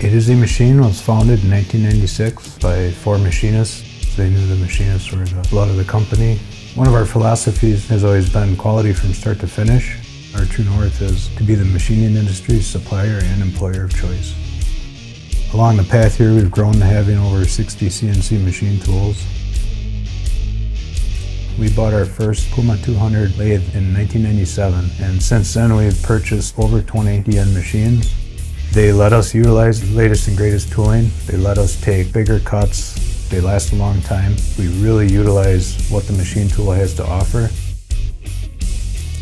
A to Z Machine was founded in 1996 by four machinists. They knew the machinists were the blood of the company. One of our philosophies has always been quality from start to finish. Our true north is to be the machining industry's supplier and employer of choice. Along the path here, we've grown to having over 60 CNC machine tools. We bought our first Puma 200 lathe in 1997, and since then we've purchased over 20 DN machines. They let us utilize the latest and greatest tooling. They let us take bigger cuts. They last a long time. We really utilize what the machine tool has to offer.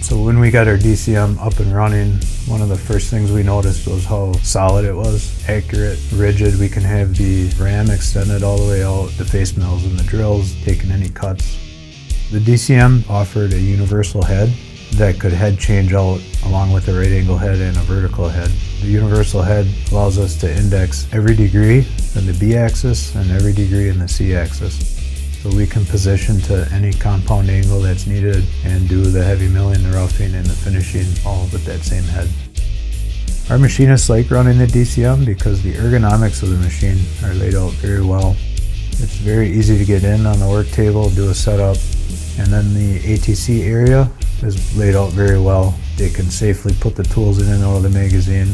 So when we got our DCM up and running, one of the first things we noticed was how solid it was, accurate, rigid. We can have the RAM extended all the way out, the face mills and the drills, taking any cuts. The DCM offered a universal head that could head change out along with a right angle head and a vertical head. The universal head allows us to index every degree in the B axis and every degree in the C axis. So we can position to any compound angle that's needed and do the heavy milling, the roughing, and the finishing all with that same head. Our machinists like running the DCM because the ergonomics of the machine are laid out very well. It's very easy to get in on the work table, do a setup, and then the ATC area is laid out very well. They can safely put the tools in and out of the magazine.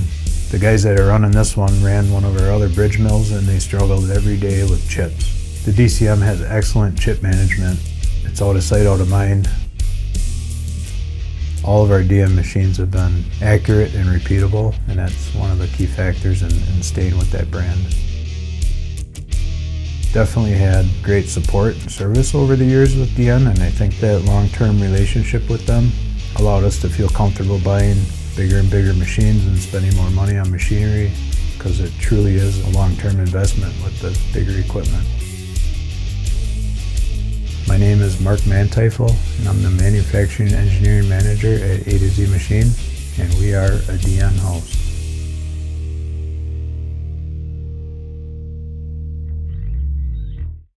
The guys that are running this one ran one of our other bridge mills and they struggled every day with chips. The DCM has excellent chip management. It's out of sight, out of mind. All of our DM machines have been accurate and repeatable, and that's one of the key factors in staying with that brand. Definitely had great support and service over the years with DN, and I think that long-term relationship with them allowed us to feel comfortable buying bigger and bigger machines and spending more money on machinery, because it truly is a long-term investment with the bigger equipment. My name is Mark Manteifel, and I'm the Manufacturing Engineering Manager at A to Z Machine, and we are a DN house.